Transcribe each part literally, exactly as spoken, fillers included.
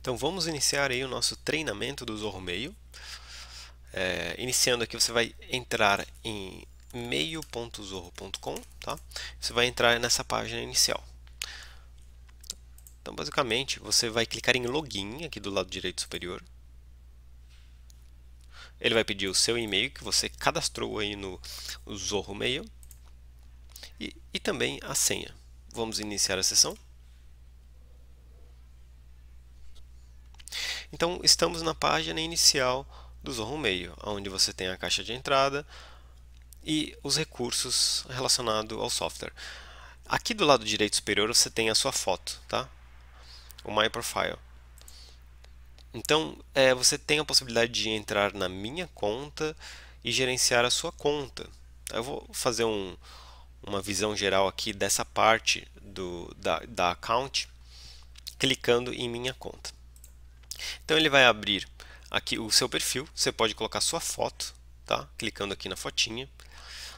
Então vamos iniciar aí o nosso treinamento do Zoho Mail. É, iniciando aqui, você vai entrar em mail ponto zoho ponto com, tá? Você vai entrar nessa página inicial. Então basicamente você vai clicar em login aqui do lado direito superior. Ele vai pedir o seu e-mail que você cadastrou aí no Zoho Mail e, e também a senha. Vamos iniciar a sessão. Então estamos na página inicial do Zoho Mail, onde você tem a caixa de entrada e os recursos relacionados ao software. Aqui do lado direito superior você tem a sua foto, tá? O My Profile. Então é, você tem a possibilidade de entrar na minha conta e gerenciar a sua conta. Eu vou fazer um, uma visão geral aqui dessa parte do, da, da account, clicando em minha conta. Então ele vai abrir aqui o seu perfil, você pode colocar sua foto, tá? Clicando aqui na fotinha.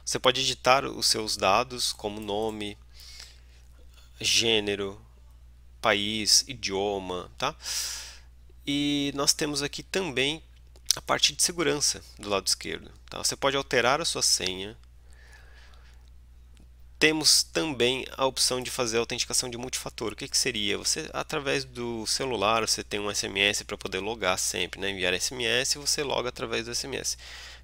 Você pode editar os seus dados como nome, gênero, país, idioma, tá? E nós temos aqui também a parte de segurança do lado esquerdo, tá? Você pode alterar a sua senha. Temos também a opção de fazer a autenticação de multifator. O que que seria? Você, através do celular, você tem um S M S para poder logar sempre, né? Enviar S M S e você loga através do S M S.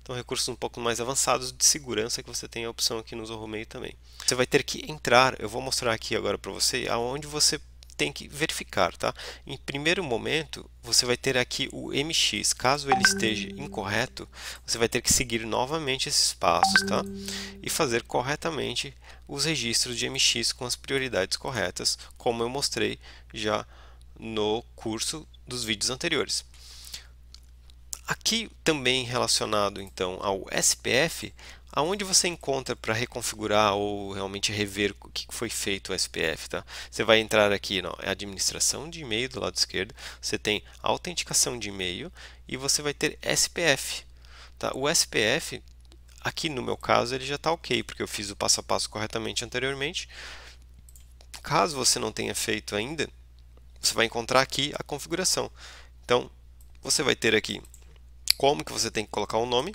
Então, recursos um pouco mais avançados de segurança que você tem a opção aqui no Zoho Mail também. Você vai ter que entrar, eu vou mostrar aqui agora para você, aonde você tem que verificar, tá? Em primeiro momento, você vai ter aqui o M X. Caso ele esteja incorreto, você vai ter que seguir novamente esses passos, tá? E fazer corretamente os registros de M X com as prioridades corretas, como eu mostrei já no curso dos vídeos anteriores. Aqui também relacionado então ao S P F, aonde você encontra para reconfigurar ou realmente rever o que foi feito o S P F, tá? Você vai entrar aqui na administração de e-mail do lado esquerdo, você tem autenticação de e-mail e você vai ter S P F, tá? O S P F, aqui no meu caso, ele já está ok, porque eu fiz o passo a passo corretamente anteriormente. Caso você não tenha feito ainda, você vai encontrar aqui a configuração. Então, você vai ter aqui como que você tem que colocar o nome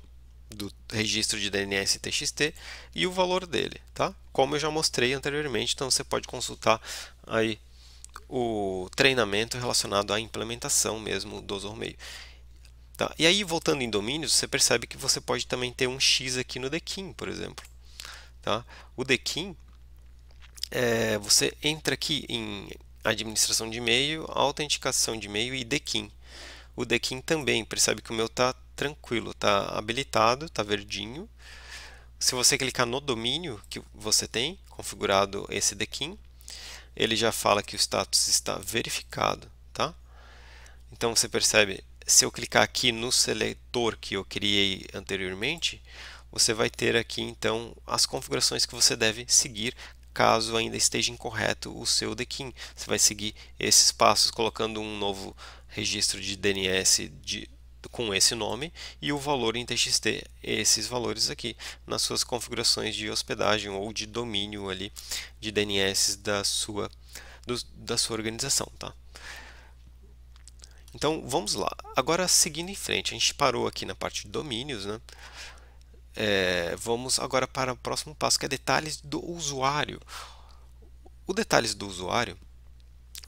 do registro de D N S T X T e o valor dele, tá? Como eu já mostrei anteriormente, então você pode consultar aí o treinamento relacionado à implementação mesmo do Zoho Mail. Tá? E aí, voltando em domínios, você percebe que você pode também ter um X aqui no D K I M, por exemplo. Tá? O D K I M, é, você entra aqui em administração de e-mail, autenticação de e-mail e D K I M. O D K I M também, percebe que o meu está tranquilo, está habilitado, está verdinho. Se você clicar no domínio que você tem configurado esse D K I M, ele já fala que o status está verificado, tá? Então você percebe, se eu clicar aqui no seletor que eu criei anteriormente, você vai ter aqui então as configurações que você deve seguir caso ainda esteja incorreto o seu D K I M. Você vai seguir esses passos colocando um novo registro de D N S de, com esse nome e o valor em T X T, esses valores aqui, nas suas configurações de hospedagem ou de domínio ali de D N S da sua, do, da sua organização, tá? Então vamos lá. Agora seguindo em frente, a gente parou aqui na parte de domínios, né? É, vamos agora para o próximo passo, que é detalhes do usuário. O detalhes do usuário,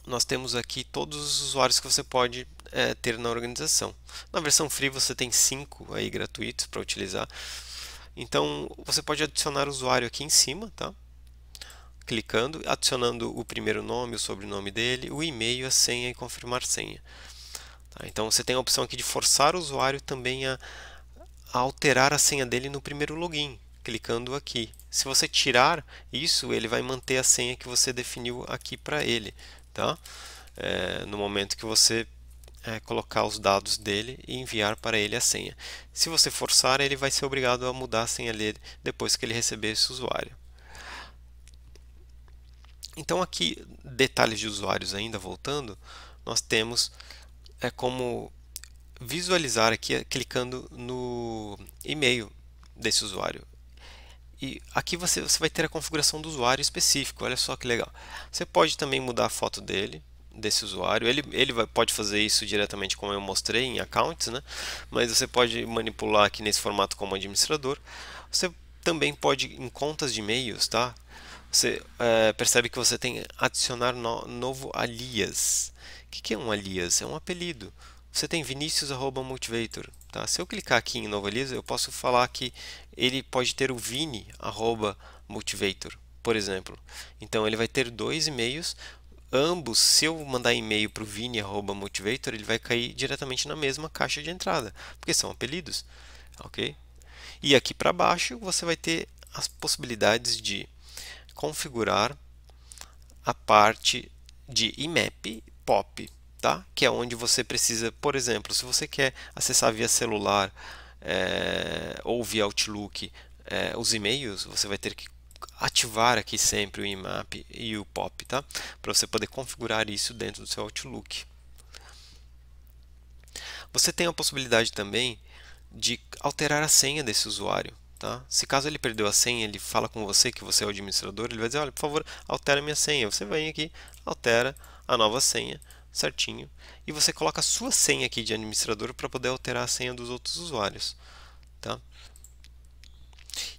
nós temos aqui todos os usuários que você pode é, ter na organização. Na versão free você tem cinco aí gratuitos para utilizar. Então você pode adicionar o usuário aqui em cima, tá? Clicando, adicionando o primeiro nome, o sobrenome dele, o e-mail, a senha e confirmar senha. Tá? Então você tem a opção aqui de forçar o usuário também a a alterar a senha dele no primeiro login, clicando aqui. Se você tirar isso, ele vai manter a senha que você definiu aqui para ele, tá? É, no momento que você é, colocar os dados dele e enviar para ele a senha. Se você forçar, ele vai ser obrigado a mudar a senha dele depois que ele receber esse usuário. Então aqui, detalhes de usuários ainda, voltando, nós temos é, como visualizar aqui clicando no e-mail desse usuário. E aqui você, você vai ter a configuração do usuário específico, olha só que legal. Você pode também mudar a foto dele, desse usuário. Ele, ele vai, pode fazer isso diretamente, como eu mostrei, em accounts, né? Mas você pode manipular aqui nesse formato como administrador. Você também pode, em contas de e-mails, tá? Você é, percebe que você tem adicionar no, novo alias. O que, que é um alias? É um apelido. Você tem vinicius arroba multivator. Tá? Se eu clicar aqui em novo alias, eu posso falar que ele pode ter o vini arroba multivator, por exemplo. Então ele vai ter dois e-mails. Ambos, se eu mandar e-mail para o vini arroba multivator, ele vai cair diretamente na mesma caixa de entrada, porque são apelidos, ok? E aqui para baixo você vai ter as possibilidades de configurar a parte de I M A P P O P, tá? Que é onde você precisa, por exemplo, se você quer acessar via celular é, ou via Outlook é, os e-mails, você vai ter que ativar aqui sempre o I M A P e o P O P, tá? Para você poder configurar isso dentro do seu Outlook. Você tem a possibilidade também de alterar a senha desse usuário, tá? Se caso ele perdeu a senha, ele fala com você que você é o administrador, ele vai dizer, olha, por favor, altera minha senha. Você vem aqui, altera a nova senha, certinho, e você coloca a sua senha aqui de administrador para poder alterar a senha dos outros usuários, tá?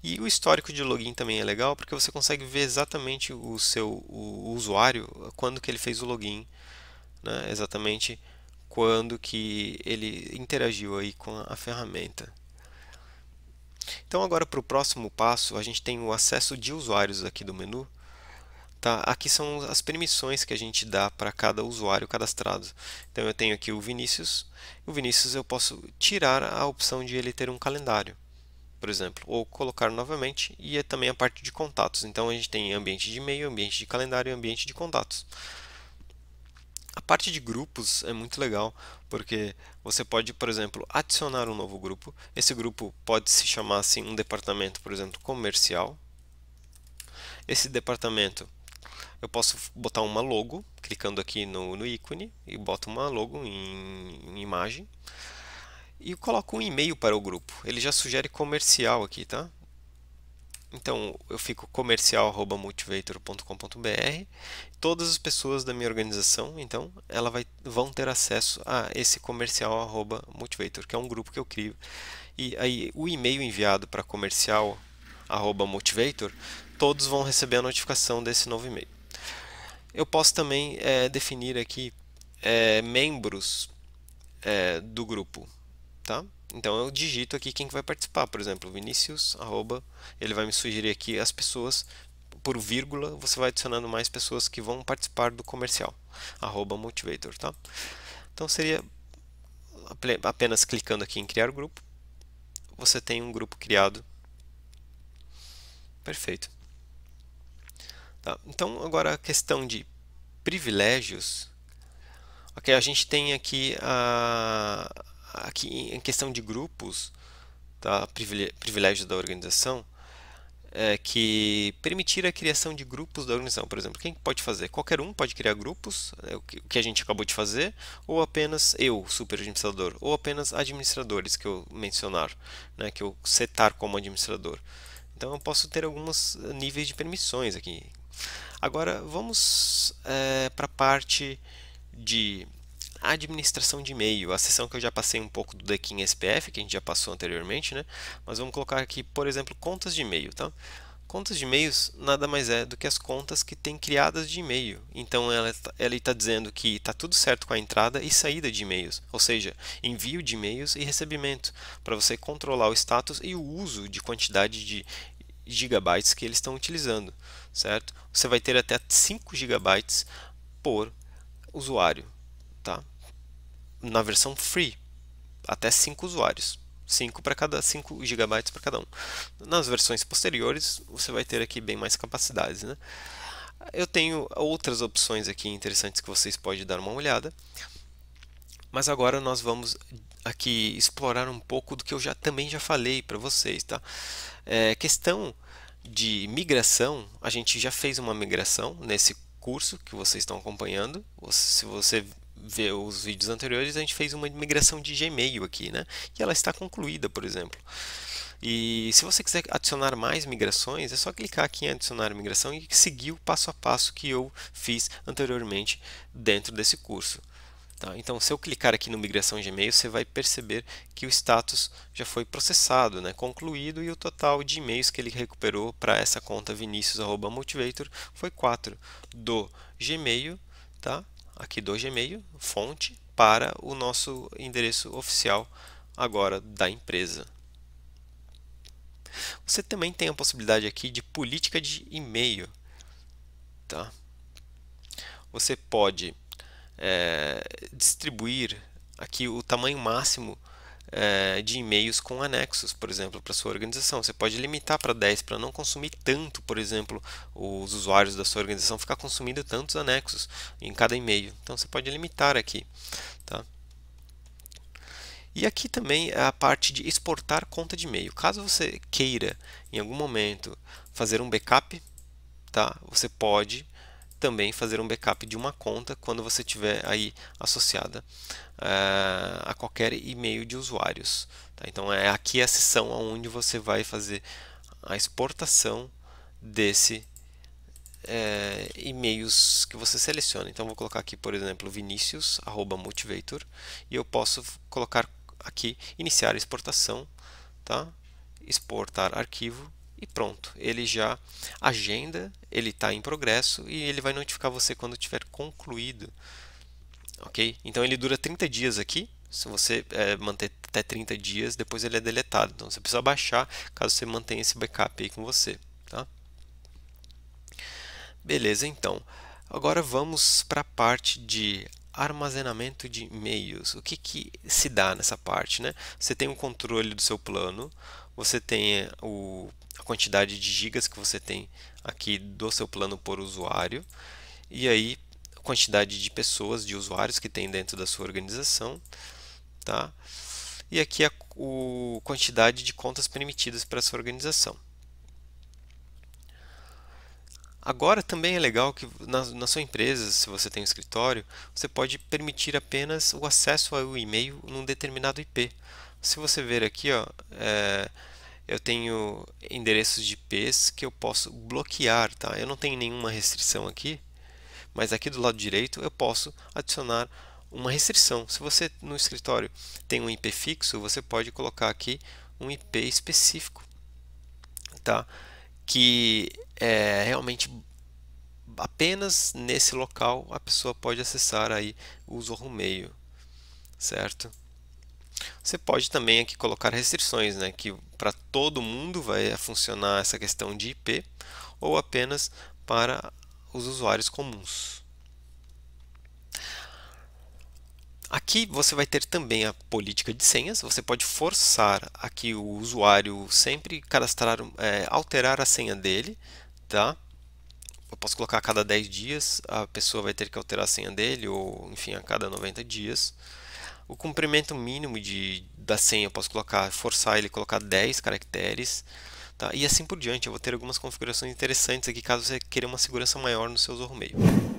E o histórico de login também é legal, porque você consegue ver exatamente o seu o usuário, quando que ele fez o login, né? Exatamente quando que ele interagiu aí com a ferramenta. Então agora para o próximo passo, a gente tem o acesso de usuários aqui do menu. Tá? Aqui são as permissões que a gente dá para cada usuário cadastrado. Então eu tenho aqui o Vinícius. O Vinícius eu posso tirar a opção de ele ter um calendário, por exemplo, ou colocar novamente, e é também a parte de contatos. Então a gente tem ambiente de e-mail, ambiente de calendário e ambiente de contatos. A parte de grupos é muito legal, porque você pode, por exemplo, adicionar um novo grupo. Esse grupo pode se chamar assim, um departamento, por exemplo, comercial. Esse departamento eu posso botar uma logo, clicando aqui no, no ícone, e boto uma logo em, em imagem. E coloco um e-mail para o grupo. Ele já sugere comercial aqui, tá? Então eu fico comercial arroba multivator ponto com ponto br. Todas as pessoas da minha organização, então, ela vai, vão ter acesso a esse comercial arroba multivator, que é um grupo que eu crio. E aí o e-mail enviado para comercial arroba multivator, todos vão receber a notificação desse novo e-mail. Eu posso também é, definir aqui é, membros é, do grupo. Tá? Então eu digito aqui quem vai participar, por exemplo, Vinícius, arroba, ele vai me sugerir aqui as pessoas, por vírgula, você vai adicionando mais pessoas que vão participar do comercial, arroba multivator, tá? Então seria apenas clicando aqui em criar grupo, você tem um grupo criado, perfeito. Tá? Então agora a questão de privilégios, ok, a gente tem aqui a... Aqui em questão de grupos, tá? Privilégio da organização, é que permitir a criação de grupos da organização. Por exemplo, quem pode fazer? Qualquer um pode criar grupos, é o que a gente acabou de fazer, ou apenas eu, super administrador, ou apenas administradores que eu mencionar, né? Que eu setar como administrador. Então eu posso ter alguns níveis de permissões aqui. Agora vamos é, para a parte de administração de e-mail, a seção que eu já passei um pouco do D K I M S P F, que a gente já passou anteriormente, né? Mas vamos colocar aqui, por exemplo, contas de e-mail, tá? Contas de e-mails nada mais é do que as contas que tem criadas de e-mail. Então ela está dizendo que está tudo certo com a entrada e saída de e-mails, ou seja, envio de e-mails e recebimento, para você controlar o status e o uso de quantidade de gigabytes que eles estão utilizando, certo? Você vai ter até cinco gigabytes por usuário. Tá? Na versão free, até cinco usuários, cinco para cada cinco gigabytes para cada um. Nas versões posteriores, você vai ter aqui bem mais capacidades, né? Eu tenho outras opções aqui interessantes que vocês podem dar uma olhada, mas agora nós vamos aqui explorar um pouco do que eu já também já falei para vocês, tá? É, questão de migração, a gente já fez uma migração nesse curso que vocês estão acompanhando. Se você ver os vídeos anteriores, a gente fez uma migração de Gmail aqui, né? E ela está concluída, por exemplo. E se você quiser adicionar mais migrações, é só clicar aqui em adicionar migração e seguir o passo a passo que eu fiz anteriormente dentro desse curso. Tá, então, se eu clicar aqui no migração Gmail, você vai perceber que o status já foi processado, né, concluído, e o total de e-mails que ele recuperou para essa conta vinicius arroba motivator foi quatro do Gmail, tá, aqui do Gmail, fonte, para o nosso endereço oficial agora da empresa. Você também tem a possibilidade aqui de política de e-mail. Tá? Você pode É, distribuir aqui o tamanho máximo é, de e-mails com anexos, por exemplo, para sua organização. Você pode limitar para dez para não consumir tanto, por exemplo, os usuários da sua organização ficar consumindo tantos anexos em cada e-mail. Então você pode limitar aqui, tá? E aqui também é a parte de exportar conta de e-mail. Caso você queira em algum momento fazer um backup, tá? Você pode também fazer um backup de uma conta quando você tiver aí associada uh, a qualquer e-mail de usuários. Tá? Então é aqui a seção onde você vai fazer a exportação desse uh, e-mails que você seleciona. Então vou colocar aqui, por exemplo, vinicius arroba motivator, e eu posso colocar aqui iniciar a exportação, tá? Exportar arquivo. E pronto, ele já agenda, ele está em progresso e ele vai notificar você quando tiver concluído. Ok? Então ele dura trinta dias aqui, se você é, manter até trinta dias, depois ele é deletado. Então você precisa baixar caso você mantenha esse backup aí com você. Tá? Beleza, então. Agora vamos para a parte de armazenamento de e-mails. O que, que se dá nessa parte, né? Você tem o controle do seu plano, você tem o, a quantidade de gigas que você tem aqui do seu plano por usuário, e aí a quantidade de pessoas, de usuários que tem dentro da sua organização, tá? E aqui a o, quantidade de contas permitidas para a sua organização. Agora também é legal que na, na sua empresa, se você tem um escritório, você pode permitir apenas o acesso ao e-mail num determinado I P. Se você ver aqui, ó, é, eu tenho endereços de I Ps que eu posso bloquear. Tá? Eu não tenho nenhuma restrição aqui, mas aqui do lado direito eu posso adicionar uma restrição. Se você no escritório tem um I P fixo, você pode colocar aqui um I P específico. Tá? Que é realmente apenas nesse local a pessoa pode acessar aí o Zoho Mail, certo? Você pode também aqui colocar restrições, né, que para todo mundo vai funcionar essa questão de I P ou apenas para os usuários comuns. Aqui você vai ter também a política de senhas. Você pode forçar aqui o usuário sempre cadastrar, é, alterar a senha dele, tá? Eu posso colocar a cada dez dias, a pessoa vai ter que alterar a senha dele, ou enfim, a cada noventa dias. O comprimento mínimo de, da senha eu posso colocar, forçar ele a colocar dez caracteres, tá? E assim por diante. Eu vou ter algumas configurações interessantes aqui caso você queira uma segurança maior no seu Zoho Mail.